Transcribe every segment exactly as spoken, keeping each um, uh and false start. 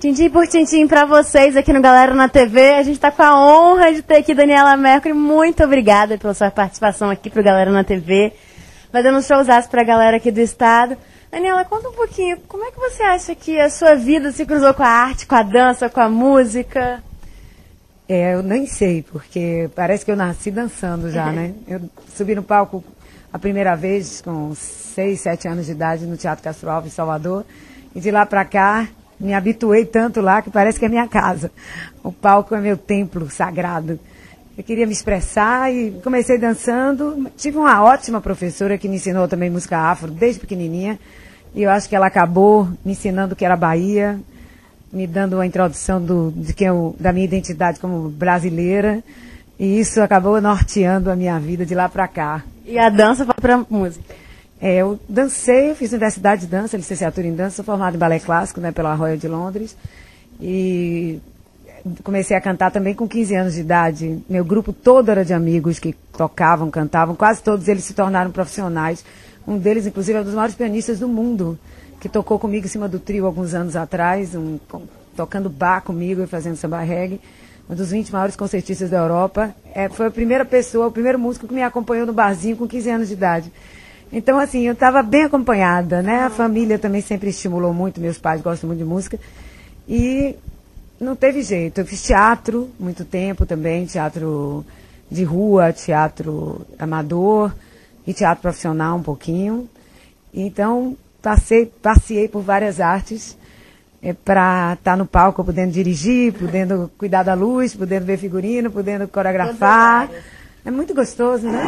Tintim por tintim para vocês aqui no Galera na T V. A gente está com a honra de ter aqui Daniela Mercury. Muito obrigada pela sua participação aqui para o Galera na T V, fazendo um showzaço para a galera aqui do estado. Daniela, conta um pouquinho, como é que você acha que a sua vida se cruzou com a arte, com a dança, com a música? É, eu nem sei, porque parece que eu nasci dançando já, né? Eu subi no palco a primeira vez com seis, sete anos de idade no Teatro Castro Alves, em Salvador, e de lá para cá me habituei tanto lá que parece que é minha casa. O palco é meu templo sagrado. Eu queria me expressar e comecei dançando. Tive uma ótima professora que me ensinou também música afro desde pequenininha. E eu acho que ela acabou me ensinando o que era Bahia, me dando uma introdução do, de quem eu, da minha identidade como brasileira. E isso acabou norteando a minha vida de lá para cá. E a dança foi para música? É, eu dancei, fiz universidade de dança, licenciatura em dança, sou formada em balé clássico, né, pela Royal de Londres, e comecei a cantar também com quinze anos de idade. Meu grupo todo era de amigos que tocavam, cantavam, quase todos eles se tornaram profissionais. Um deles, inclusive, é um dos maiores pianistas do mundo, que tocou comigo em cima do trio alguns anos atrás, um, tocando bar comigo e fazendo samba reggae. Um dos vinte maiores concertistas da Europa. É, foi a primeira pessoa, o primeiro músico que me acompanhou no barzinho com quinze anos de idade. Então, assim, eu estava bem acompanhada, né? A família também sempre estimulou muito, meus pais gostam muito de música. E não teve jeito. Eu fiz teatro muito tempo também, teatro de rua, teatro amador e teatro profissional um pouquinho. Então, passei, passei por várias artes é, para estar tá no palco, podendo dirigir, podendo cuidar da luz, podendo ver figurino, podendo coreografar. É muito gostoso, né?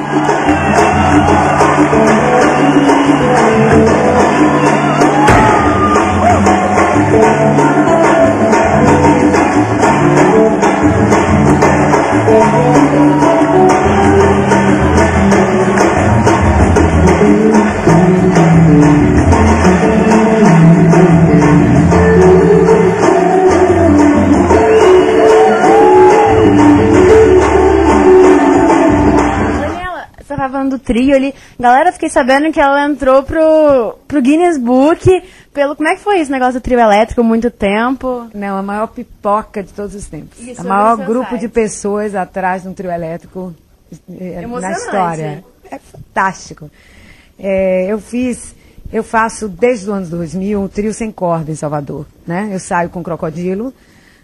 Do trio ali. Galera, fiquei sabendo que ela entrou pro, pro Guinness Book. Pelo, como é que foi esse negócio do trio elétrico? Muito tempo? Não, a maior pipoca de todos os tempos. O maior grupo site. de pessoas atrás de um trio elétrico é, na história. É fantástico. É, eu fiz, eu faço desde os anos dois mil um trio sem corda em Salvador, né? Eu saio com crocodilo,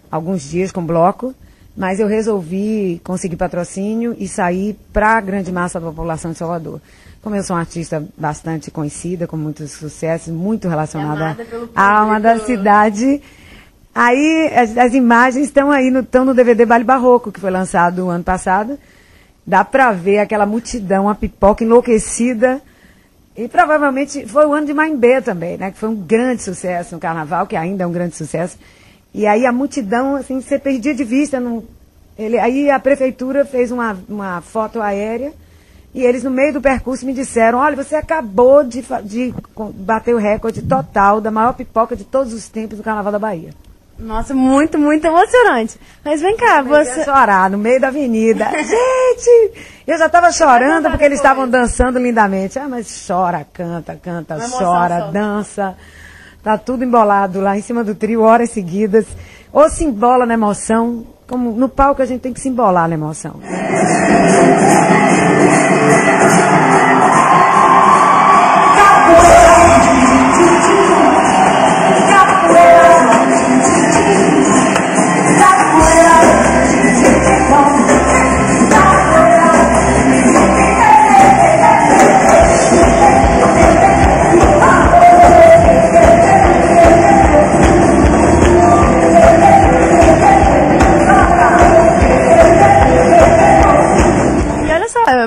alguns dias com bloco, mas eu resolvi conseguir patrocínio e sair para a grande massa da população de Salvador. Como eu sou uma artista bastante conhecida, com muitos sucessos, muito relacionada à alma da cidade, aí as, as imagens estão aí, estão no, no D V D Baile Barroco, que foi lançado ano passado. Dá para ver aquela multidão, a pipoca enlouquecida. E provavelmente foi o ano de Maimbea também, né? Que foi um grande sucesso no carnaval, que ainda é um grande sucesso. E aí a multidão, assim, você perdia de vista. Não... Ele... Aí a prefeitura fez uma, uma foto aérea e eles, no meio do percurso, me disseram: olha, você acabou de, fa... de bater o recorde total da maior pipoca de todos os tempos do Carnaval da Bahia. Nossa, muito, muito emocionante. Mas vem cá, eu você... chorar no meio da avenida. Gente, eu já estava chorando porque eles estavam dançando lindamente. Ah, mas chora, canta, canta, chora, dança. Tá tudo embolado lá em cima do trio, horas seguidas. Ou se embola na emoção, como no palco a gente tem que se embolar na emoção.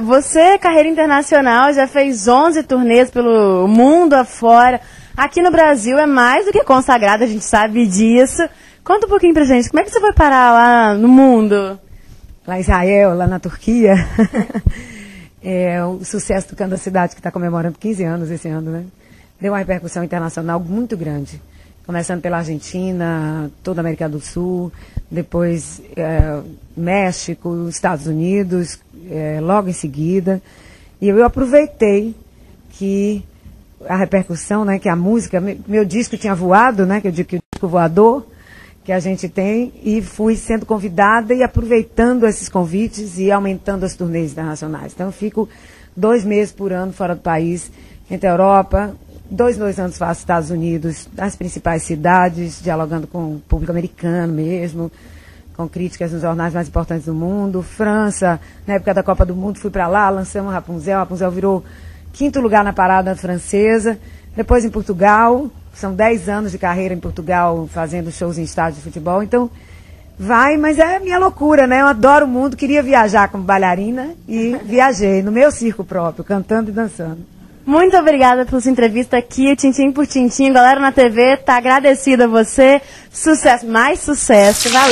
Você, carreira internacional, já fez onze turnês pelo mundo afora. Aqui no Brasil é mais do que consagrado, a gente sabe disso. Conta um pouquinho pra gente, como é que você foi parar lá no mundo? Lá em Israel, lá na Turquia. É, o sucesso do Canto da Cidade, que está comemorando quinze anos esse ano, né? Deu uma repercussão internacional muito grande. Começando pela Argentina, toda a América do Sul, depois é, México, Estados Unidos, é, logo em seguida. E eu aproveitei que a repercussão, né, que a música, meu disco tinha voado, né, que eu digo que o disco voador, que a gente tem, e fui sendo convidada e aproveitando esses convites e aumentando as turnês internacionais. Então eu fico dois meses por ano fora do país, entre a Europa, dois, dois anos faço Estados Unidos, nas principais cidades, dialogando com o público americano mesmo, com críticas nos jornais mais importantes do mundo. França, na época da Copa do Mundo, fui para lá, lançamos Rapunzel, Rapunzel virou quinto lugar na parada francesa, depois em Portugal. São dez anos de carreira em Portugal, fazendo shows em estádios de futebol. Então, vai, mas é minha loucura, né? Eu adoro o mundo, queria viajar como bailarina e viajei no meu circo próprio, cantando e dançando. Muito obrigada pela sua entrevista aqui, Tintim por Tintim. Galera na T V, tá agradecida a você. Sucesso, mais sucesso. Valeu.